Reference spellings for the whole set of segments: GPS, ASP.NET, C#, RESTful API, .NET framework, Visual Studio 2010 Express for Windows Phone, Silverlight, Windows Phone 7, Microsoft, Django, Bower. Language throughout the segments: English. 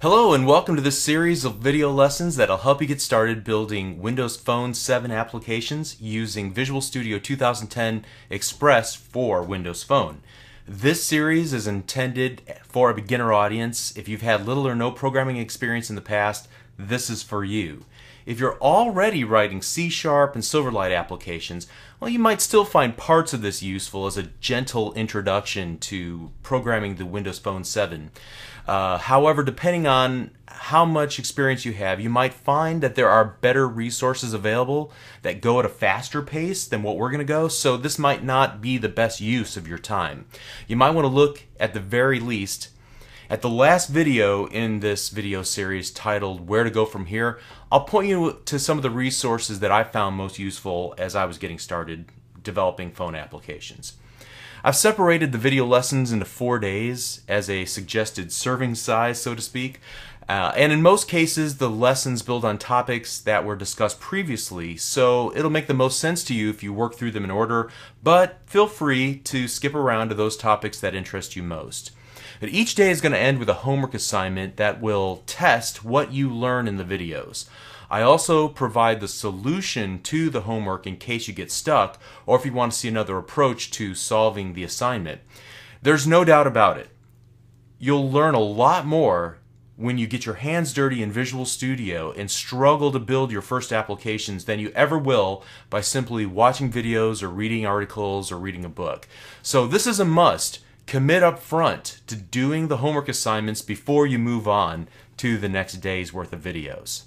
Hello and welcome to this series of video lessons that will help you get started building Windows Phone 7 applications using Visual Studio 2010 Express for Windows Phone. This series is intended for a beginner audience. If you've had little or no programming experience in the past, this is for you. If you're already writing C# and Silverlight applications, well, you might still find parts of this useful as a gentle introduction to programming the Windows Phone 7. However, depending on how much experience you have, you might find that there are better resources available that go at a faster pace than what we're going to go, so this might not be the best use of your time. You might want to look, at the very least, at the last video in this video series titled Where to Go From Here. I'll point you to some of the resources that I found most useful as I was getting started developing phone applications. I've separated the video lessons into 4 days as a suggested serving size, so to speak, and in most cases the lessons build on topics that were discussed previously, so it'll make the most sense to you if you work through them in order, but feel free to skip around to those topics that interest you most. But each day is going to end with a homework assignment that will test what you learn in the videos. I also provide the solution to the homework in case you get stuck or if you want to see another approach to solving the assignment. There's no doubt about it. You'll learn a lot more when you get your hands dirty in Visual Studio and struggle to build your first applications than you ever will by simply watching videos or reading articles or reading a book. So this is a must. Commit up front to doing the homework assignments before you move on to the next day's worth of videos.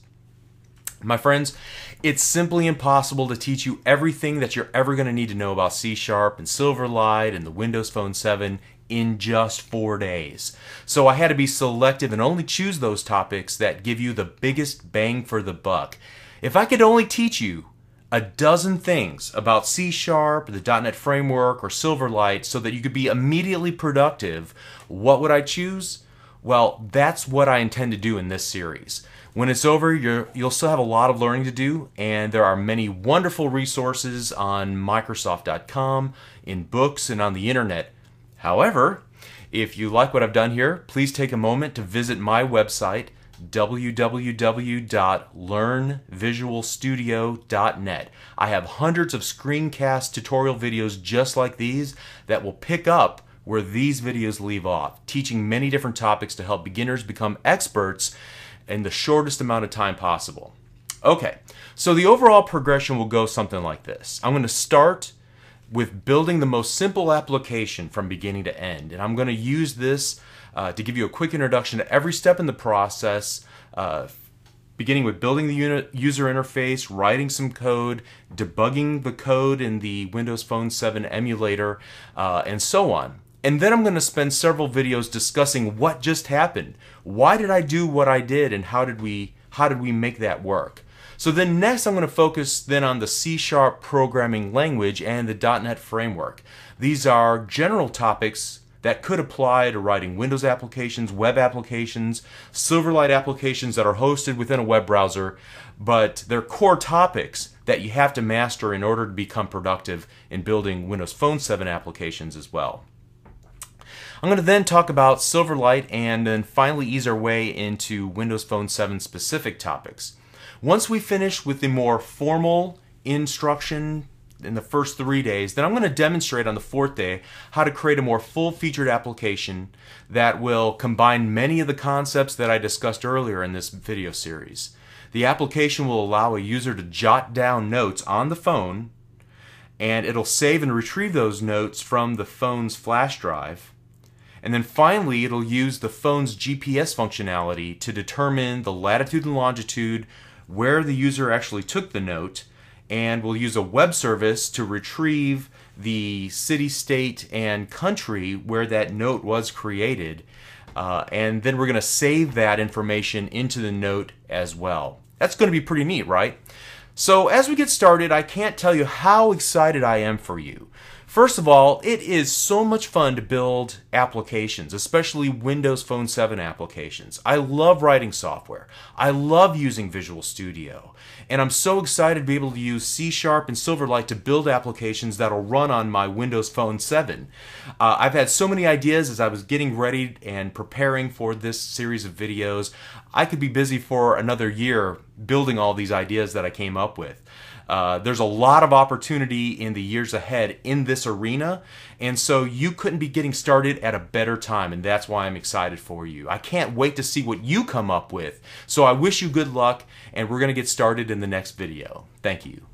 My friends, it's simply impossible to teach you everything that you're ever going to need to know about C# and Silverlight and the Windows Phone 7 in just 4 days. So I had to be selective and only choose those topics that give you the biggest bang for the buck. If I could only teach you a dozen things about C#, the .NET framework, or Silverlight so that you could be immediately productive, what would I choose? Well, that's what I intend to do in this series. When it's over, you'll still have a lot of learning to do, and there are many wonderful resources on Microsoft.com, in books, and on the internet. However, if you like what I've done here, please take a moment to visit my website, www.learnvisualstudio.net. I have hundreds of screencast tutorial videos just like these that will pick up where these videos leave off, teaching many different topics to help beginners become experts in the shortest amount of time possible. Okay, so the overall progression will go something like this. I'm going to start with building the most simple application from beginning to end, and I'm going to use this to give you a quick introduction to every step in the process, beginning with building the user interface, writing some code, debugging the code in the Windows Phone 7 emulator, and so on. And then I'm going to spend several videos discussing what just happened. Why did I do what I did, and how did we make that work? So then next I'm going to focus then on the C# programming language and the .NET framework. These are general topics that could apply to writing Windows applications, web applications, Silverlight applications that are hosted within a web browser, but they're core topics that you have to master in order to become productive in building Windows Phone 7 applications as well. I'm going to then talk about Silverlight and then finally ease our way into Windows Phone 7 specific topics. Once we finish with the more formal instruction in the first 3 days, then I'm going to demonstrate on the 4th day how to create a more full-featured application that will combine many of the concepts that I discussed earlier in this video series. The application will allow a user to jot down notes on the phone, and it'll save and retrieve those notes from the phone's flash drive. And then finally, it'll use the phone's GPS functionality to determine the latitude and longitude where the user actually took the note, and we'll use a web service to retrieve the city, state, and country where that note was created, and then we're going to save that information into the note as well. That's going to be pretty neat, right? So as we get started, I can't tell you how excited I am for you. First of all, it is so much fun to build applications, especially Windows Phone 7 applications. I love writing software. I love using Visual Studio. And I'm so excited to be able to use C# and Silverlight to build applications that'll run on my Windows Phone 7. I've had so many ideas as I was getting ready and preparing for this series of videos. I could be busy for another year building all these ideas that I came up with. There's a lot of opportunity in the years ahead in this arena, and so you couldn't be getting started at a better time, and that's why I'm excited for you. I can't wait to see what you come up with, so I wish you good luck, and we're going to get started in the next video. Thank you.